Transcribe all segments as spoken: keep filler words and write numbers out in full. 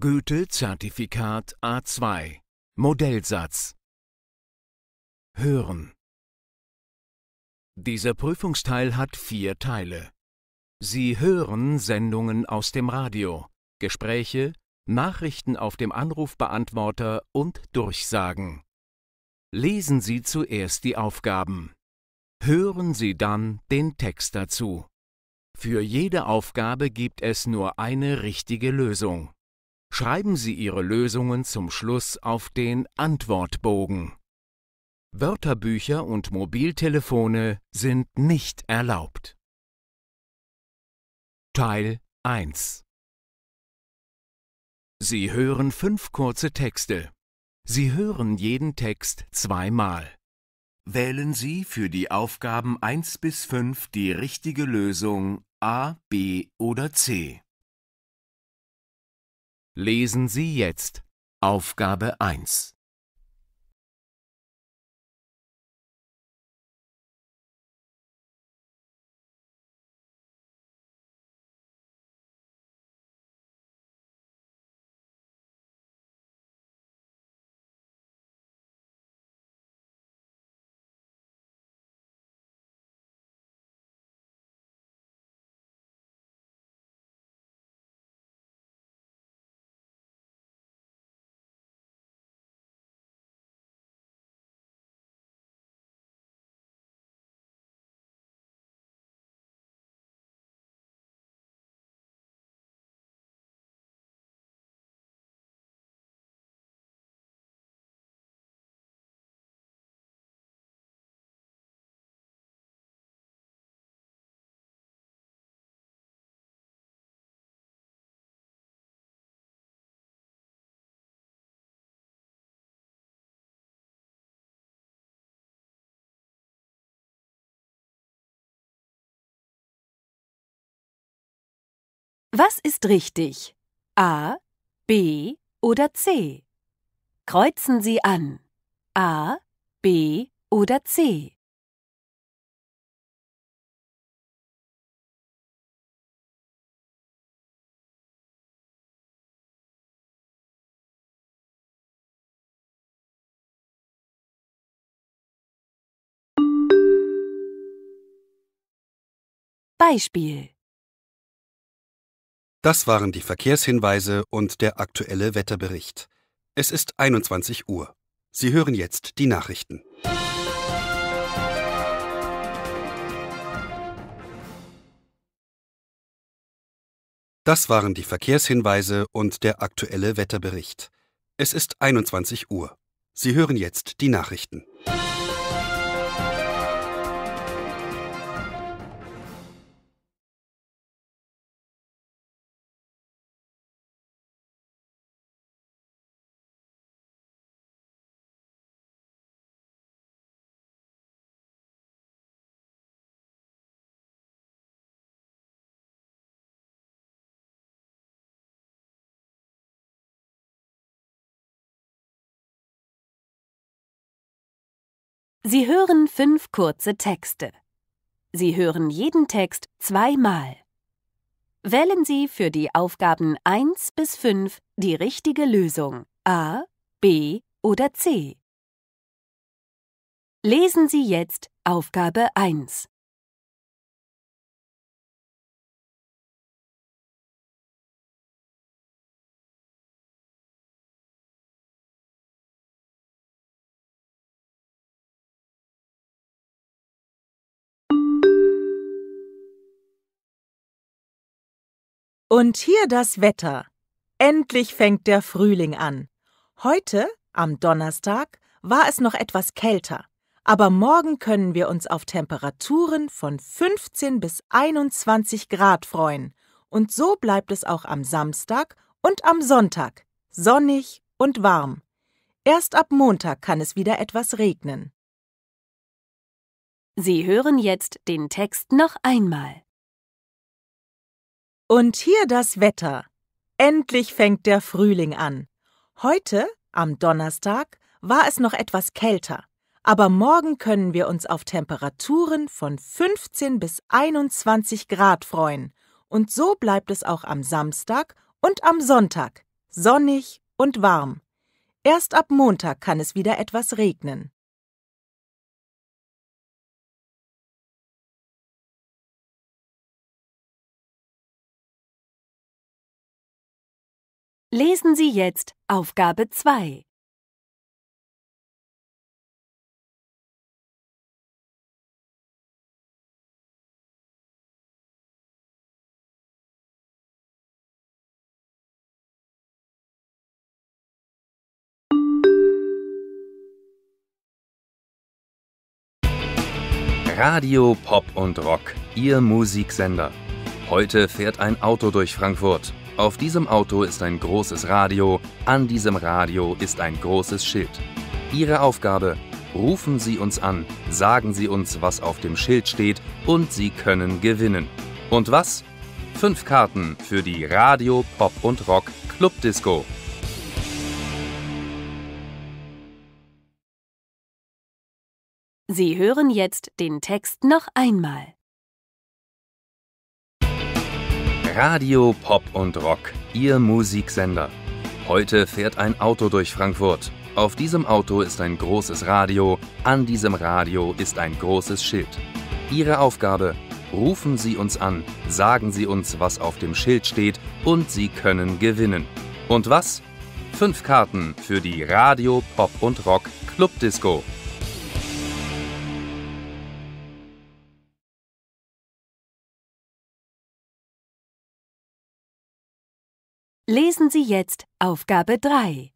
Goethe Zertifikat A zwei Modellsatz Hören. Dieser Prüfungsteil hat vier Teile. Sie hören Sendungen aus dem Radio, Gespräche, Nachrichten auf dem Anrufbeantworter und Durchsagen. Lesen Sie zuerst die Aufgaben. Hören Sie dann den Text dazu. Für jede Aufgabe gibt es nur eine richtige Lösung. Schreiben Sie Ihre Lösungen zum Schluss auf den Antwortbogen. Wörterbücher und Mobiltelefone sind nicht erlaubt. Teil eins. Sie hören fünf kurze Texte. Sie hören jeden Text zweimal. Wählen Sie für die Aufgaben eins bis fünf die richtige Lösung A, B oder C. Lesen Sie jetzt Aufgabe eins. Was ist richtig? A, B oder C? Kreuzen Sie an. A, B oder C? Beispiel. Das waren die Verkehrshinweise und der aktuelle Wetterbericht. Es ist einundzwanzig Uhr. Sie hören jetzt die Nachrichten. Das waren die Verkehrshinweise und der aktuelle Wetterbericht. Es ist einundzwanzig Uhr. Sie hören jetzt die Nachrichten. Sie hören fünf kurze Texte. Sie hören jeden Text zweimal. Wählen Sie für die Aufgaben eins bis fünf die richtige Lösung A, B oder C. Lesen Sie jetzt Aufgabe eins. Und hier das Wetter. Endlich fängt der Frühling an. Heute, am Donnerstag, war es noch etwas kälter. Aber morgen können wir uns auf Temperaturen von fünfzehn bis einundzwanzig Grad freuen. Und so bleibt es auch am Samstag und am Sonntag. Sonnig und warm. Erst ab Montag kann es wieder etwas regnen. Sie hören jetzt den Text noch einmal. Und hier das Wetter. Endlich fängt der Frühling an. Heute, am Donnerstag, war es noch etwas kälter. Aber morgen können wir uns auf Temperaturen von fünfzehn bis einundzwanzig Grad freuen. Und so bleibt es auch am Samstag und am Sonntag. sonnig und warm. Erst ab Montag kann es wieder etwas regnen. Lesen Sie jetzt Aufgabe zwei. Radio, Pop und Rock, Ihr Musiksender. Heute fährt ein Auto durch Frankfurt. Auf diesem Auto ist ein großes Radio, an diesem Radio ist ein großes Schild. Ihre Aufgabe: Rufen Sie uns an, sagen Sie uns, was auf dem Schild steht, und Sie können gewinnen. Und was? Fünf Karten für die Radio, Pop und Rock Clubdisco. Sie hören jetzt den Text noch einmal. Radio, Pop und Rock, Ihr Musiksender. Heute fährt ein Auto durch Frankfurt. Auf diesem Auto ist ein großes Radio, an diesem Radio ist ein großes Schild. Ihre Aufgabe: Rufen Sie uns an, sagen Sie uns, was auf dem Schild steht, und Sie können gewinnen. Und was? Fünf Karten für die Radio, Pop und Rock Clubdisco. Lesen Sie jetzt Aufgabe drei.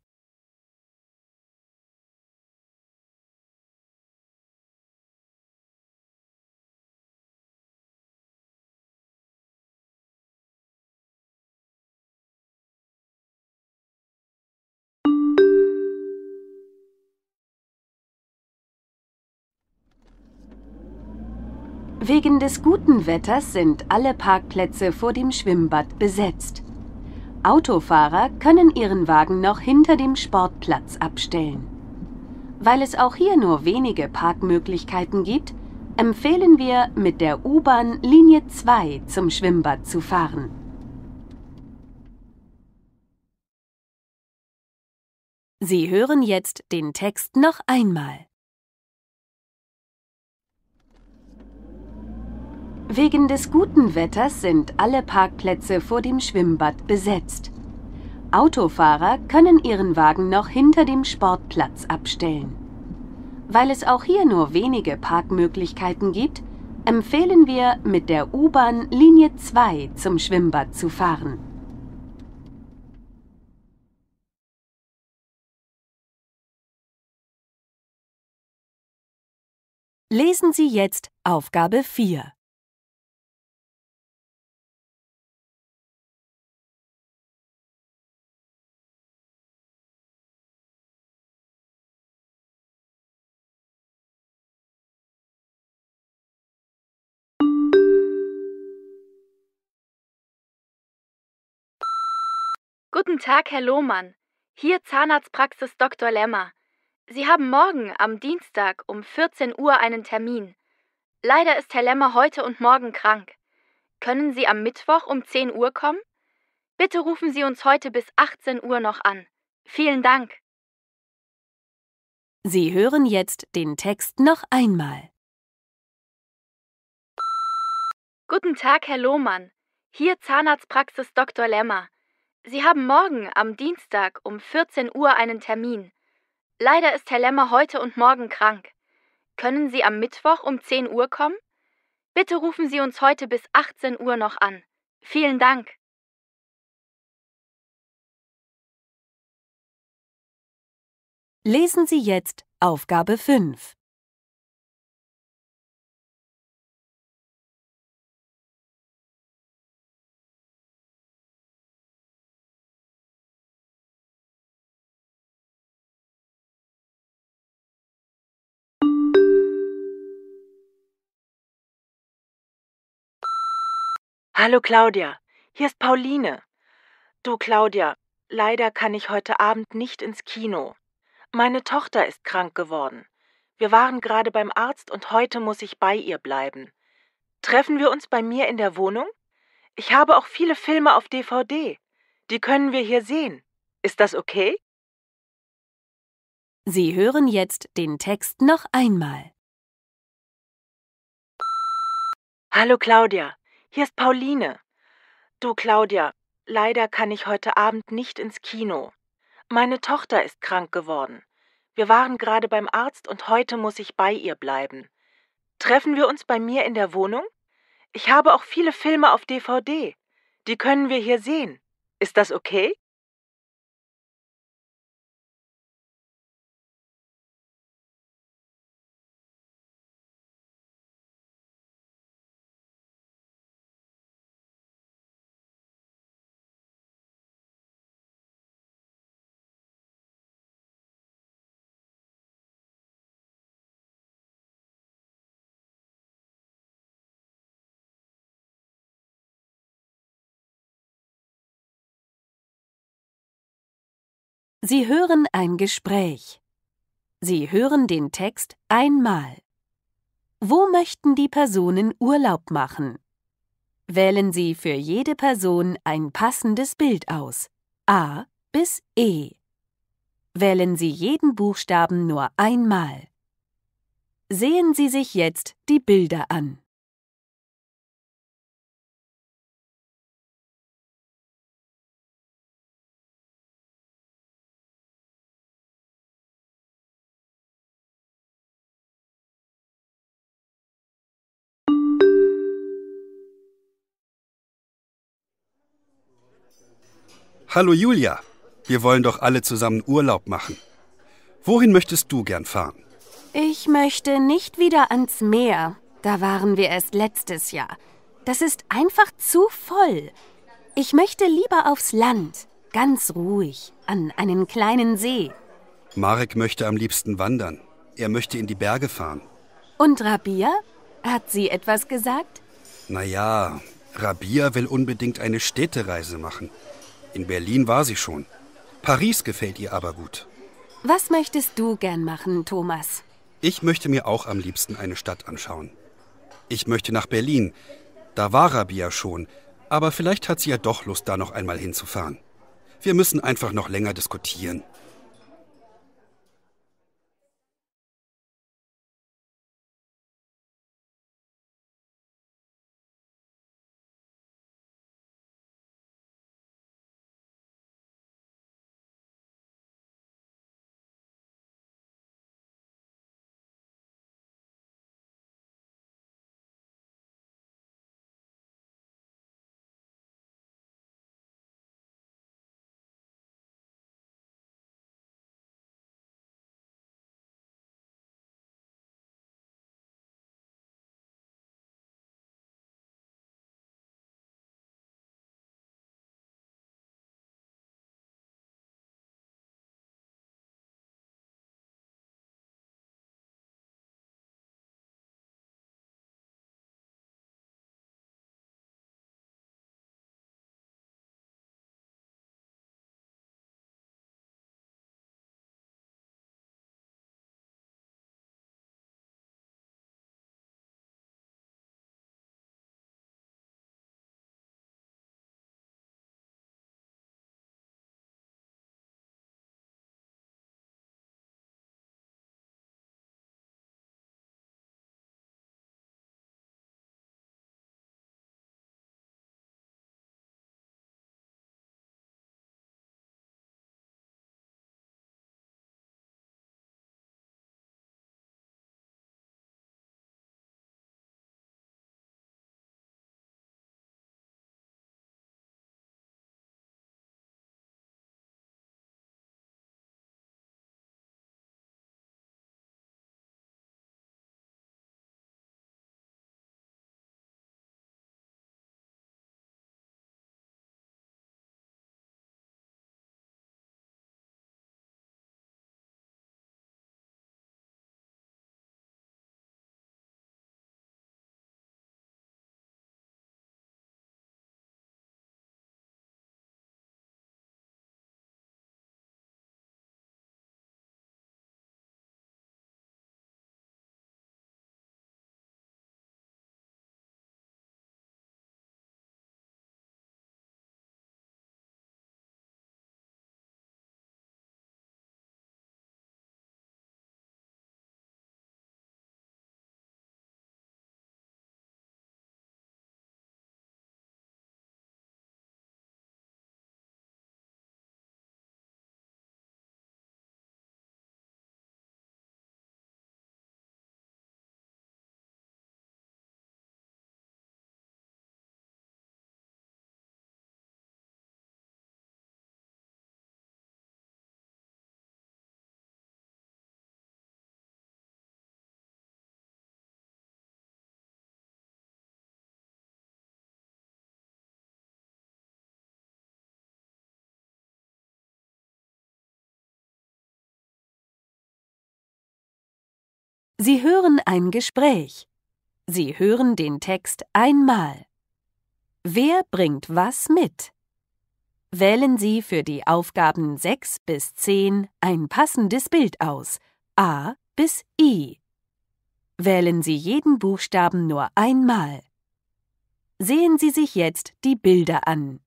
Wegen des guten Wetters sind alle Parkplätze vor dem Schwimmbad besetzt. Autofahrer können ihren Wagen noch hinter dem Sportplatz abstellen. Weil es auch hier nur wenige Parkmöglichkeiten gibt, empfehlen wir, mit der U-Bahn Linie zwei zum Schwimmbad zu fahren. Sie hören jetzt den Text noch einmal. Wegen des guten Wetters sind alle Parkplätze vor dem Schwimmbad besetzt. Autofahrer können ihren Wagen noch hinter dem Sportplatz abstellen. Weil es auch hier nur wenige Parkmöglichkeiten gibt, empfehlen wir, mit der U-Bahn Linie zwei zum Schwimmbad zu fahren. Lesen Sie jetzt Aufgabe vier. Guten Tag, Herr Lohmann. Hier Zahnarztpraxis Doktor Lemmer. Sie haben morgen, am Dienstag, um vierzehn Uhr einen Termin. Leider ist Herr Lemmer heute und morgen krank. Können Sie am Mittwoch um zehn Uhr kommen? Bitte rufen Sie uns heute bis achtzehn Uhr noch an. Vielen Dank. Sie hören jetzt den Text noch einmal. Guten Tag, Herr Lohmann. Hier Zahnarztpraxis Doktor Lemmer. Sie haben morgen, am Dienstag, um vierzehn Uhr einen Termin. Leider ist Herr Lemmer heute und morgen krank. Können Sie am Mittwoch um zehn Uhr kommen? Bitte rufen Sie uns heute bis achtzehn Uhr noch an. Vielen Dank. Lesen Sie jetzt Aufgabe fünf. Hallo Claudia, hier ist Pauline. Du Claudia, leider kann ich heute Abend nicht ins Kino. Meine Tochter ist krank geworden. Wir waren gerade beim Arzt und heute muss ich bei ihr bleiben. Treffen wir uns bei mir in der Wohnung? Ich habe auch viele Filme auf D V D. Die können wir hier sehen. Ist das okay? Sie hören jetzt den Text noch einmal. Hallo Claudia, hier ist Pauline. Du Claudia, leider kann ich heute Abend nicht ins Kino. Meine Tochter ist krank geworden. Wir waren gerade beim Arzt und heute muss ich bei ihr bleiben. Treffen wir uns bei mir in der Wohnung? Ich habe auch viele Filme auf D V D. Die können wir hier sehen. Ist das okay? Sie hören ein Gespräch. Sie hören den Text einmal. Wo möchten die Personen Urlaub machen? Wählen Sie für jede Person ein passendes Bild aus, A bis E. Wählen Sie jeden Buchstaben nur einmal. Sehen Sie sich jetzt die Bilder an. Hallo Julia, wir wollen doch alle zusammen Urlaub machen. Wohin möchtest du gern fahren? Ich möchte nicht wieder ans Meer. Da waren wir erst letztes Jahr. Das ist einfach zu voll. Ich möchte lieber aufs Land, ganz ruhig, an einen kleinen See. Marek möchte am liebsten wandern. Er möchte in die Berge fahren. Und Rabia? Hat sie etwas gesagt? Naja, Rabia will unbedingt eine Städtereise machen. In Berlin war sie schon. Paris gefällt ihr aber gut. Was möchtest du gern machen, Thomas? Ich möchte mir auch am liebsten eine Stadt anschauen. Ich möchte nach Berlin. Da war Rabia schon. Aber vielleicht hat sie ja doch Lust, da noch einmal hinzufahren. Wir müssen einfach noch länger diskutieren. Sie hören ein Gespräch. Sie hören den Text einmal. Wer bringt was mit? Wählen Sie für die Aufgaben sechs bis zehn ein passendes Bild aus, A bis I. Wählen Sie jeden Buchstaben nur einmal. Sehen Sie sich jetzt die Bilder an.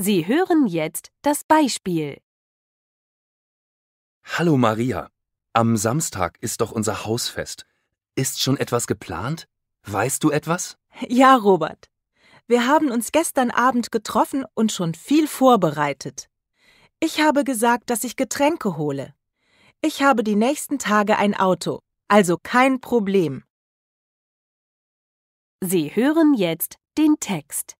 Sie hören jetzt das Beispiel. Hallo Maria, am Samstag ist doch unser Hausfest. Ist schon etwas geplant? Weißt du etwas? Ja, Robert. Wir haben uns gestern Abend getroffen und schon viel vorbereitet. Ich habe gesagt, dass ich Getränke hole. Ich habe die nächsten Tage ein Auto, also kein Problem. Sie hören jetzt den Text.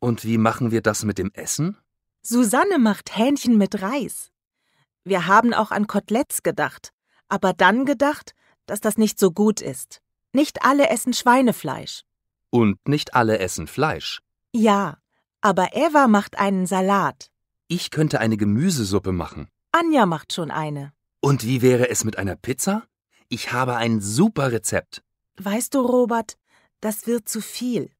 Und wie machen wir das mit dem Essen? Susanne macht Hähnchen mit Reis. Wir haben auch an Koteletts gedacht, aber dann gedacht, dass das nicht so gut ist. Nicht alle essen Schweinefleisch. Und nicht alle essen Fleisch. Ja, aber Eva macht einen Salat. Ich könnte eine Gemüsesuppe machen. Anja macht schon eine. Und wie wäre es mit einer Pizza? Ich habe ein super Rezept. Weißt du, Robert, das wird zu viel.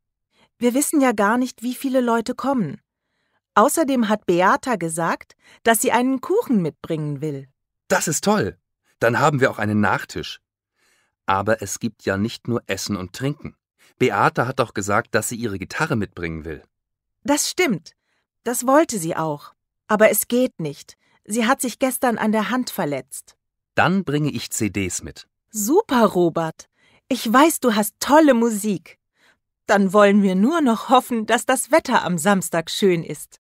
Wir wissen ja gar nicht, wie viele Leute kommen. Außerdem hat Beata gesagt, dass sie einen Kuchen mitbringen will. Das ist toll. Dann haben wir auch einen Nachtisch. Aber es gibt ja nicht nur Essen und Trinken. Beata hat auch gesagt, dass sie ihre Gitarre mitbringen will. Das stimmt. Das wollte sie auch. Aber es geht nicht. Sie hat sich gestern an der Hand verletzt. Dann bringe ich C Ds mit. Super, Robert. Ich weiß, du hast tolle Musik. Dann wollen wir nur noch hoffen, dass das Wetter am Samstag schön ist.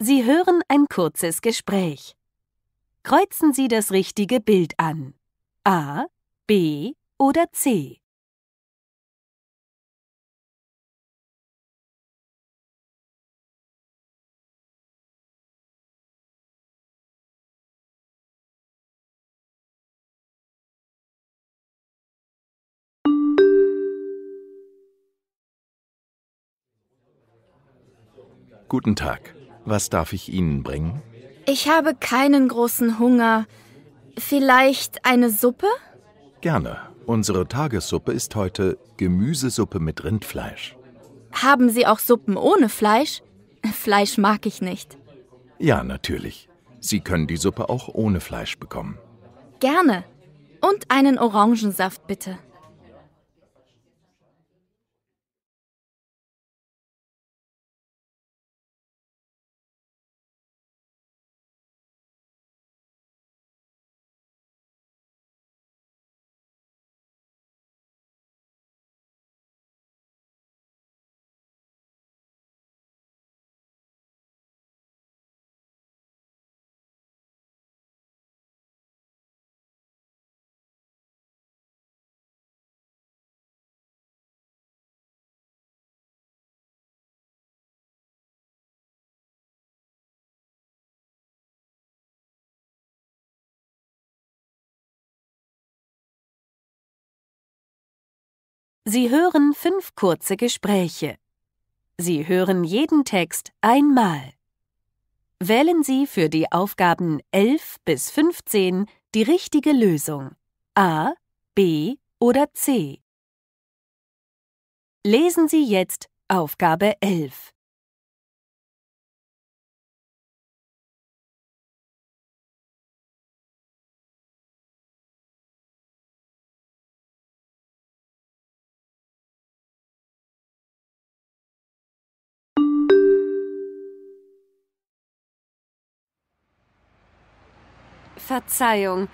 Sie hören ein kurzes Gespräch. Kreuzen Sie das richtige Bild an. A, B oder C. Guten Tag. Was darf ich Ihnen bringen? Ich habe keinen großen Hunger. Vielleicht eine Suppe? Gerne. Unsere Tagessuppe ist heute Gemüsesuppe mit Rindfleisch. Haben Sie auch Suppen ohne Fleisch? Fleisch mag ich nicht. Ja, natürlich. Sie können die Suppe auch ohne Fleisch bekommen. Gerne. Und einen Orangensaft, bitte. Sie hören fünf kurze Gespräche. Sie hören jeden Text einmal. Wählen Sie für die Aufgaben elf bis fünfzehn die richtige Lösung. A, B oder C. Lesen Sie jetzt Aufgabe elf. Verzeihung,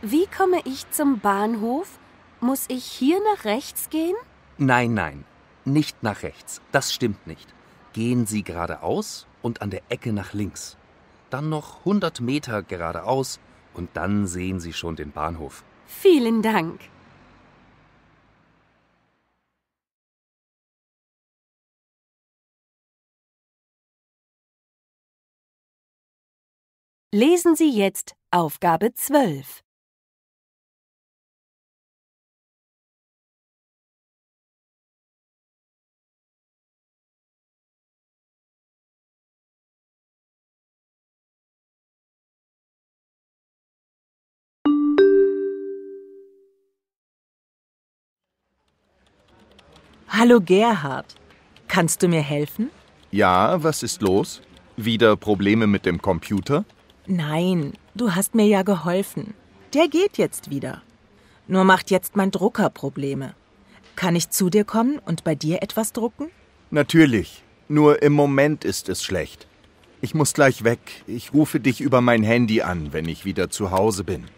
wie komme ich zum Bahnhof? Muss ich hier nach rechts gehen? Nein, nein, nicht nach rechts. Das stimmt nicht. Gehen Sie geradeaus und an der Ecke nach links. Dann noch hundert Meter geradeaus und dann sehen Sie schon den Bahnhof. Vielen Dank. Lesen Sie jetzt Aufgabe zwölf. Hallo Gerhard, kannst du mir helfen? Ja, was ist los? Wieder Probleme mit dem Computer? Nein, du hast mir ja geholfen. Der geht jetzt wieder. Nur macht jetzt mein Drucker Probleme. Kann ich zu dir kommen und bei dir etwas drucken? Natürlich. Nur im Moment ist es schlecht. Ich muss gleich weg. Ich rufe dich über mein Handy an, wenn ich wieder zu Hause bin.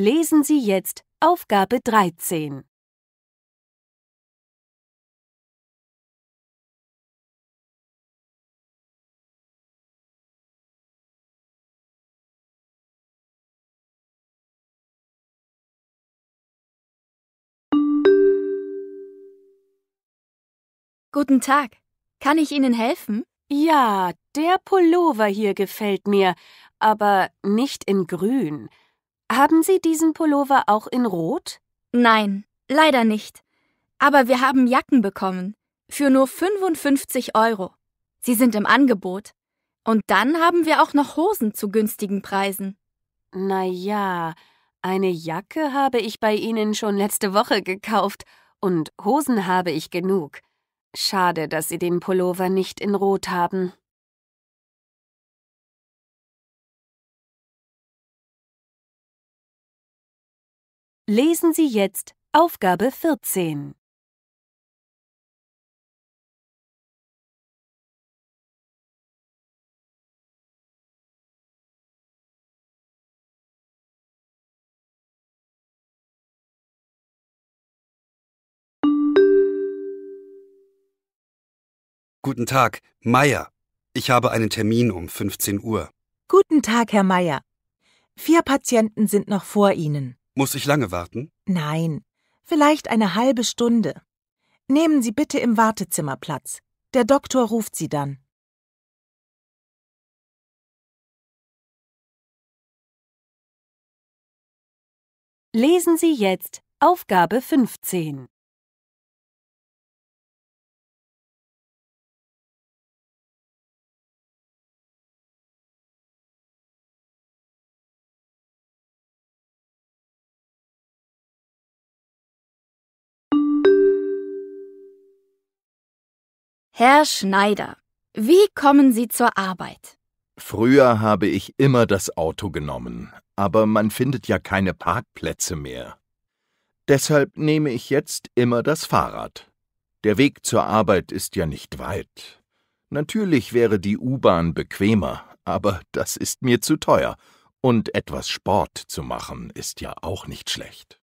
Lesen Sie jetzt Aufgabe dreizehn. Guten Tag. Kann ich Ihnen helfen? Ja, der Pullover hier gefällt mir, aber nicht in grün. Haben Sie diesen Pullover auch in rot? Nein, leider nicht. Aber wir haben Jacken bekommen. Für nur fünfundfünfzig Euro. Sie sind im Angebot. Und dann haben wir auch noch Hosen zu günstigen Preisen. Na ja, eine Jacke habe ich bei Ihnen schon letzte Woche gekauft und Hosen habe ich genug. Schade, dass Sie den Pullover nicht in Rot haben. Lesen Sie jetzt Aufgabe vierzehn. Guten Tag, Meier. Ich habe einen Termin um fünfzehn Uhr. Guten Tag, Herr Meier. Vier Patienten sind noch vor Ihnen. Muss ich lange warten? Nein, vielleicht eine halbe Stunde. Nehmen Sie bitte im Wartezimmer Platz. Der Doktor ruft Sie dann. Lesen Sie jetzt Aufgabe fünfzehn. Herr Schneider, wie kommen Sie zur Arbeit? Früher habe ich immer das Auto genommen, aber man findet ja keine Parkplätze mehr. Deshalb nehme ich jetzt immer das Fahrrad. Der Weg zur Arbeit ist ja nicht weit. Natürlich wäre die U-Bahn bequemer, aber das ist mir zu teuer. Und etwas Sport zu machen ist ja auch nicht schlecht.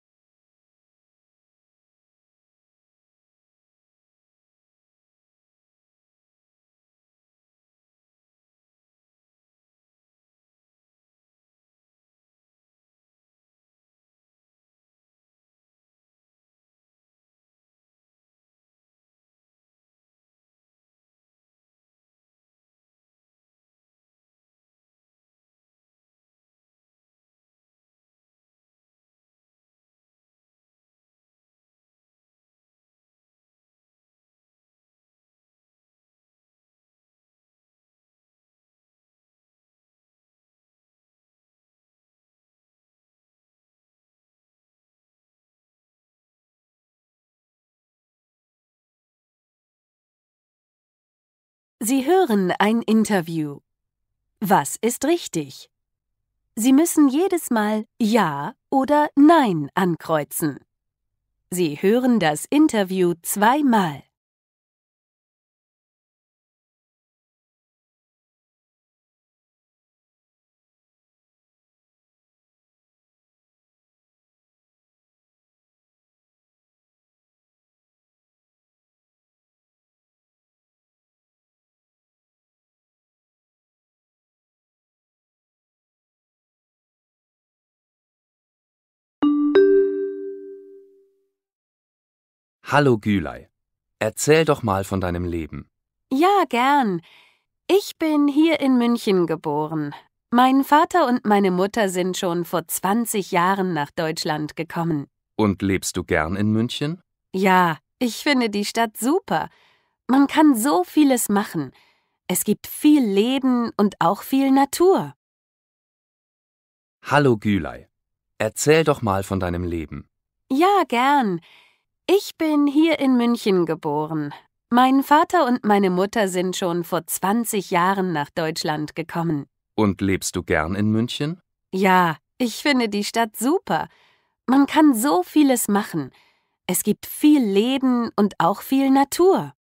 Sie hören ein Interview. Was ist richtig? Sie müssen jedes Mal Ja oder Nein ankreuzen. Sie hören das Interview zweimal. Hallo Gülay, erzähl doch mal von deinem Leben. Ja, gern. Ich bin hier in München geboren. Mein Vater und meine Mutter sind schon vor zwanzig Jahren nach Deutschland gekommen. Und lebst du gern in München? Ja, ich finde die Stadt super. Man kann so vieles machen. Es gibt viel Leben und auch viel Natur. Hallo Gülay, erzähl doch mal von deinem Leben. Ja, gern. Ich bin hier in München geboren. Mein Vater und meine Mutter sind schon vor zwanzig Jahren nach Deutschland gekommen. Und lebst du gern in München? Ja, ich finde die Stadt super. Man kann so vieles machen. Es gibt viel Leben und auch viel Natur.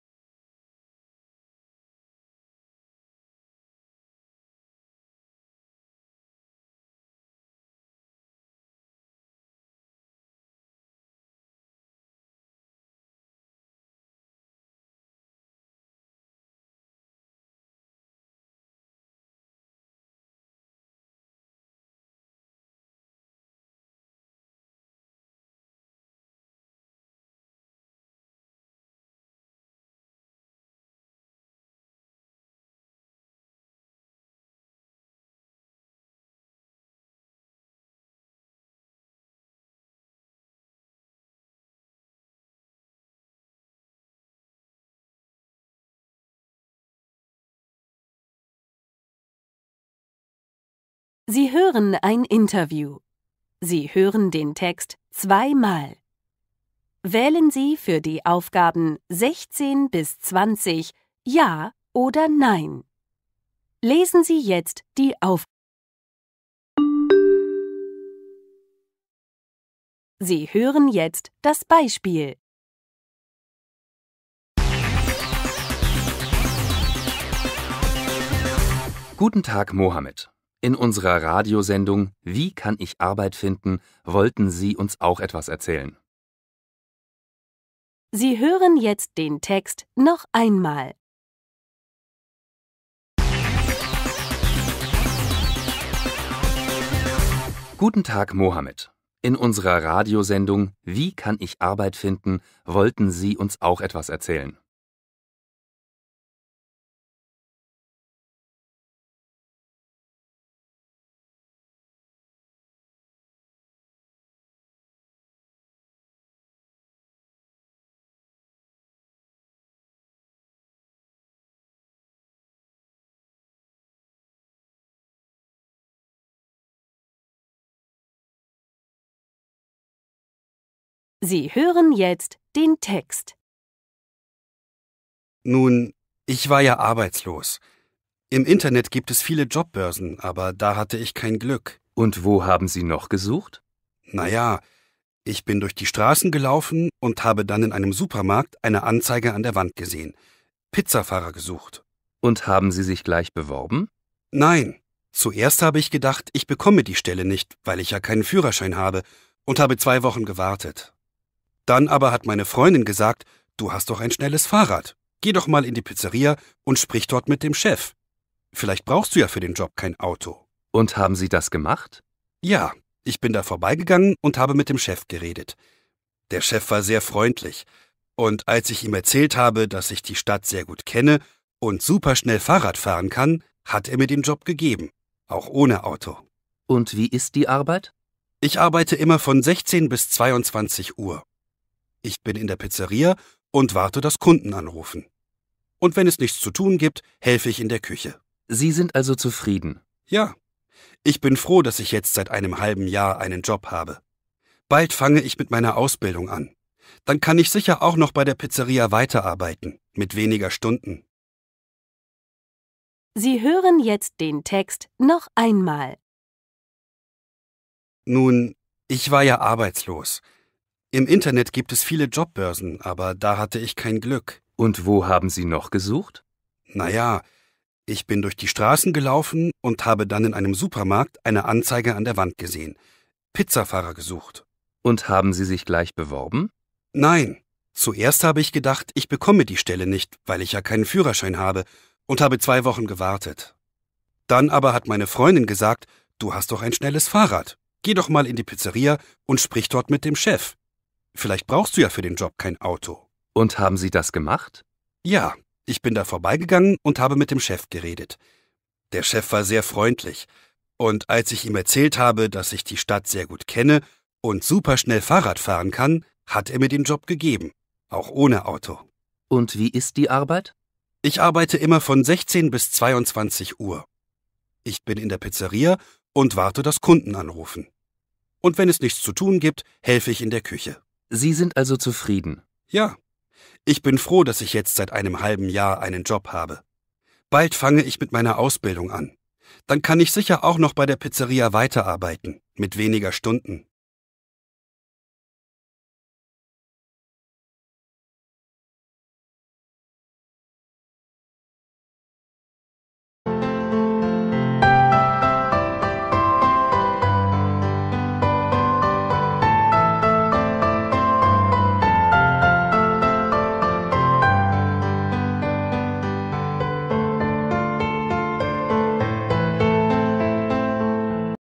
Sie hören ein Interview. Sie hören den Text zweimal. Wählen Sie für die Aufgaben sechzehn bis zwanzig Ja oder Nein. Lesen Sie jetzt die Aufgaben. Sie hören jetzt das Beispiel. Guten Tag, Mohammed. In unserer Radiosendung »Wie kann ich Arbeit finden?« wollten Sie uns auch etwas erzählen. Sie hören jetzt den Text noch einmal. Guten Tag, Mohammed. In unserer Radiosendung »Wie kann ich Arbeit finden?« wollten Sie uns auch etwas erzählen. Sie hören jetzt den Text. Nun, ich war ja arbeitslos. Im Internet gibt es viele Jobbörsen, aber da hatte ich kein Glück. Und wo haben Sie noch gesucht? Naja, ich bin durch die Straßen gelaufen und habe dann in einem Supermarkt eine Anzeige an der Wand gesehen. Pizzafahrer gesucht. Und haben Sie sich gleich beworben? Nein. Zuerst habe ich gedacht, ich bekomme die Stelle nicht, weil ich ja keinen Führerschein habe, und habe zwei Wochen gewartet. Dann aber hat meine Freundin gesagt, du hast doch ein schnelles Fahrrad. Geh doch mal in die Pizzeria und sprich dort mit dem Chef. Vielleicht brauchst du ja für den Job kein Auto. Und haben Sie das gemacht? Ja, ich bin da vorbeigegangen und habe mit dem Chef geredet. Der Chef war sehr freundlich. Und als ich ihm erzählt habe, dass ich die Stadt sehr gut kenne und super schnell Fahrrad fahren kann, hat er mir den Job gegeben, auch ohne Auto. Und wie ist die Arbeit? Ich arbeite immer von sechzehn bis zweiundzwanzig Uhr. Ich bin in der Pizzeria und warte, dass Kunden anrufen. Und wenn es nichts zu tun gibt, helfe ich in der Küche. Sie sind also zufrieden? Ja. Ich bin froh, dass ich jetzt seit einem halben Jahr einen Job habe. Bald fange ich mit meiner Ausbildung an. Dann kann ich sicher auch noch bei der Pizzeria weiterarbeiten, mit weniger Stunden. Sie hören jetzt den Text noch einmal. Nun, ich war ja arbeitslos. Im Internet gibt es viele Jobbörsen, aber da hatte ich kein Glück. Und wo haben Sie noch gesucht? Naja, ich bin durch die Straßen gelaufen und habe dann in einem Supermarkt eine Anzeige an der Wand gesehen. Pizzafahrer gesucht. Und haben Sie sich gleich beworben? Nein. Zuerst habe ich gedacht, ich bekomme die Stelle nicht, weil ich ja keinen Führerschein habe, und habe zwei Wochen gewartet. Dann aber hat meine Freundin gesagt, du hast doch ein schnelles Fahrrad. Geh doch mal in die Pizzeria und sprich dort mit dem Chef. Vielleicht brauchst du ja für den Job kein Auto. Und haben Sie das gemacht? Ja, ich bin da vorbeigegangen und habe mit dem Chef geredet. Der Chef war sehr freundlich. Und als ich ihm erzählt habe, dass ich die Stadt sehr gut kenne und superschnell Fahrrad fahren kann, hat er mir den Job gegeben, auch ohne Auto. Und wie ist die Arbeit? Ich arbeite immer von sechzehn bis zweiundzwanzig Uhr. Ich bin in der Pizzeria und warte, dass Kunden anrufen. Und wenn es nichts zu tun gibt, helfe ich in der Küche. Sie sind also zufrieden? Ja. Ich bin froh, dass ich jetzt seit einem halben Jahr einen Job habe. Bald fange ich mit meiner Ausbildung an. Dann kann ich sicher auch noch bei der Pizzeria weiterarbeiten, mit weniger Stunden.